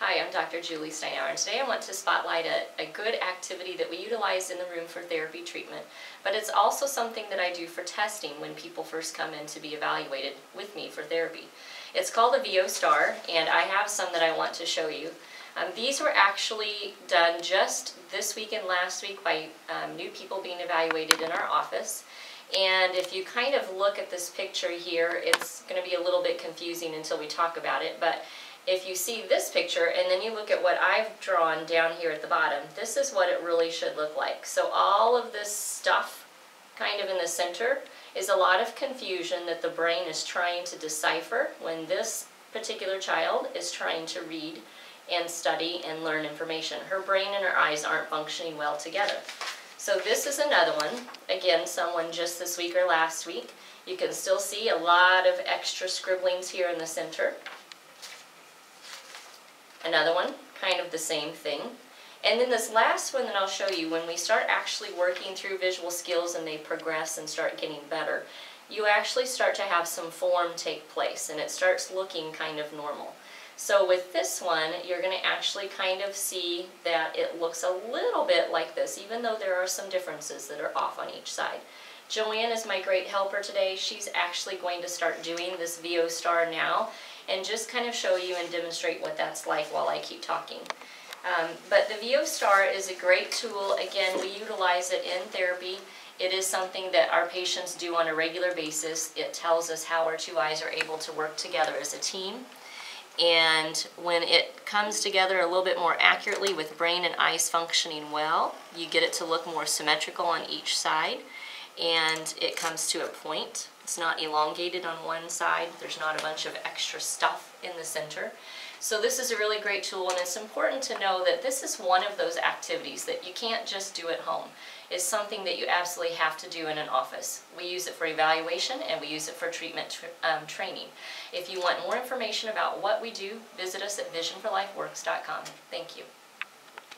Hi, I'm Dr. Julie Steinhauer, and today I want to spotlight a good activity that we utilize in the room for therapy treatment, but it's also something that I do for testing when people first come in to be evaluated with me for therapy. It's called a VO Star, and I have some that I want to show you. These were actually done just this week and last week by new people being evaluated in our office. And if you kind of look at this picture here, it's going to be a little bit confusing until we talk about it, but if you see this picture and then you look at what I've drawn down here at the bottom, this is what it really should look like. So all of this stuff kind of in the center is a lot of confusion that the brain is trying to decipher when this particular child is trying to read and study and learn information. Her brain and her eyes aren't functioning well together. So this is another one, again, someone just this week or last week. You can still see a lot of extra scribblings here in the center. Another one, kind of the same thing. And then this last one that I'll show you, when we start actually working through visual skills and they progress and start getting better, you actually start to have some form take place and it starts looking kind of normal. So with this one, you're going to actually kind of see that it looks a little bit like this, even though there are some differences that are off on each side. Joanne is my great helper today. She's actually going to start doing this VO Star now and just kind of show you and demonstrate what that's like while I keep talking. But the VO Star is a great tool. Again, we utilize it in therapy. It is something that our patients do on a regular basis. It tells us how our two eyes are able to work together as a team. And when it comes together a little bit more accurately with brain and eyes functioning well, you get it to look more symmetrical on each side. And it comes to a point. It's not elongated on one side. There's not a bunch of extra stuff in the center. So this is a really great tool, and it's important to know that this is one of those activities that you can't just do at home. It's something that you absolutely have to do in an office. We use it for evaluation, and we use it for treatment training. If you want more information about what we do, visit us at visionforlifeworks.com. Thank you.